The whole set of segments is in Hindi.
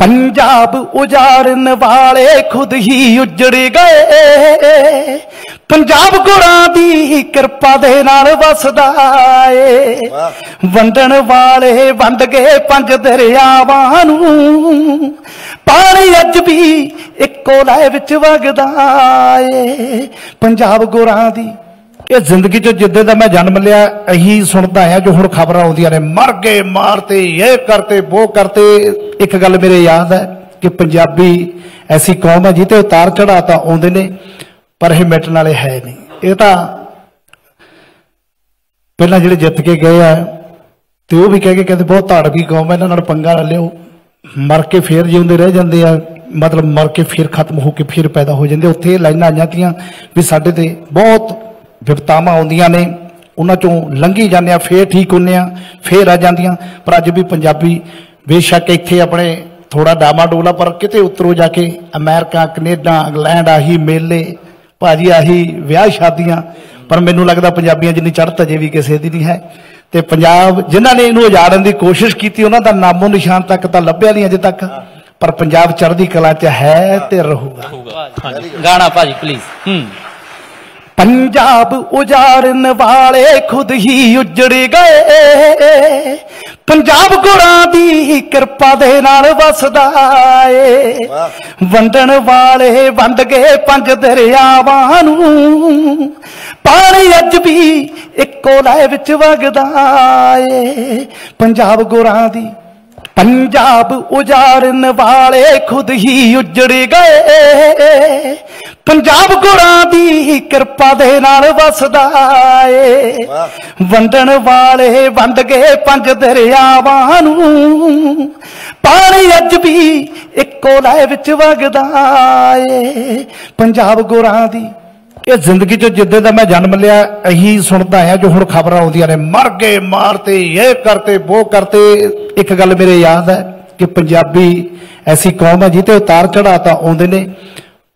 पंजाब उजाड़न वाले खुद ही उजड़ गए, पंजाब गुरां दी कृपा दे नाल वसदा ए। वंडण वाले वंड गए पंज दरियावां नूं, पानी अज भी इक्को लह विच वगदा ए। पंजाब गुरां दी ये जिंदगी च जिद्दे दा मैं जन्म लिया अही सुनदा है जो हुण खबरां आउंदियां ने, मर गए मारते ये करते वो करते। एक गल मेरे याद है कि पंजाबी ऐसी कौम है जिते उतार चढ़ा तां आउंदे ने पर यह मिटने वाले है नहीं। ये तो पहला जो जित के गए है तो वह भी कह के कहते बहुत धाड़वी कौम है, इन्होंने पंगा न लिओ, मर के फिर जीते रह जाते हैं, मतलब मर के फिर खत्म होकर फिर पैदा हो जाते। उत्थे लाइनां आईयां तीआं भी साढ़े ते बहुत विपतावां आउंदियां ने, उन्हां चों लंघी जांदे आ, फिर ठीक हुंदे आ, फिर आ जांदियां। पर अज भी पंजाबी बेशक इत्थे अपने थोड़ा डामा डोला पर किते उत्तरों जाके अमेरिका कनेडा इंग्लैंड आही मेले भाजी आही विआह शादियां, पर मैनूं लगदा पंजाबियां जिन्नी चढ़त अजे भी किसी दी नहीं है। ते पंजाब जिन्हां ने इनूं उजाड़न की कोशिश की उन्हां दा नामो निशान तक तां लभ्या नहीं अजे तक, पर पंजाब चढ़दी कला च है ते रहूगा। गाना भाजी प्लीज। पंजाब उजाड़न वाले खुद ही उजड़ गए, पंजाब गुरां दी कृपा दे नाल वसदा ए। वंडण वाले वंड गए पंज दरियावां नूं, पानी अज भी इक्को लह विच वगदा ए। पंजाब गुरां दी पंजाब उजाड़न वाले खुद ही उजड़ गए, पंजाब गुरां दी कृपा दे नाल वसदा ए। वंडण वाले वंड गए पंज दरियावां नूं, पानी अज भी इक्को लह विच वगदा ए। पंजाब गुरां दी ये जिंदगी च जिद्दे दा मैं जन्म लिया अही सुनदा है जो हुण खबरां आउंदियां ने, मर गए मारते ये करते वो करते। एक गल मेरे याद है कि पंजाबी ऐसी कौम है जिते उतार चढ़ा तां आउंदे ने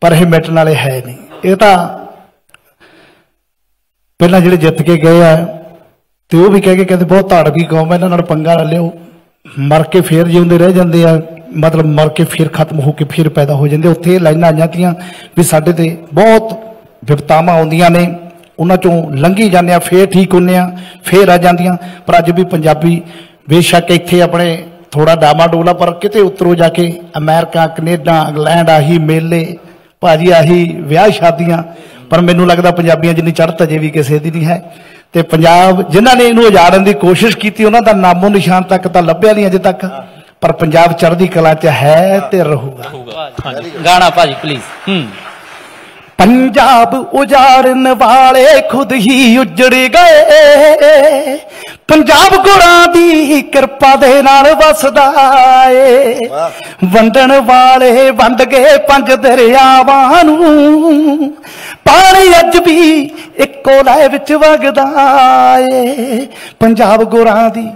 पर यह मिटने वाले है नहीं। ये तो पहला जो जित के गए है तो वह भी कह के कहते बहुत धाड़वी कौम है, इन्होंने पंगा न लिओ, मर के फिर जीते रह जाते हैं, मतलब मर के फिर खत्म होकर फिर पैदा हो जाते। उत्थे लाइनां आईयां तीआं भी साढ़े ते बहुत विपतावां आउंदियां ने, उन्हां चों लंघी जांदे आ, फिर ठीक हुंदे आ, फिर आ जांदियां। पर अज भी पंजाबी बेशक इत्थे अपने थोड़ा डामा डोला पर किते उत्तरों जाके अमेरिका कनेडा इंग्लैंड आही मेले भाजी आही विआह शादियां, पर मैनूं लगदा पंजाबियां जिन्नी चढ़त अजे भी किसी दी नहीं है। ते पंजाब जिन्हां ने इनूं उजाड़न की कोशिश की उन्हां दा नामो निशान तक तां लभ्या नहीं अजे तक, पर पंजाब चढ़दी कला च है ते रहूगा। गाना भाजी प्लीज। पंजाब उजाड़न वाले खुद ही उजड़ गए, पंजाब गुरां दी कृपा दे नाल वसदा ए। वंडण वाले वंड गए पंज दरियावां नूं, पानी अज भी इक्को लह विच वगदा ए। पंजाब गुरां दी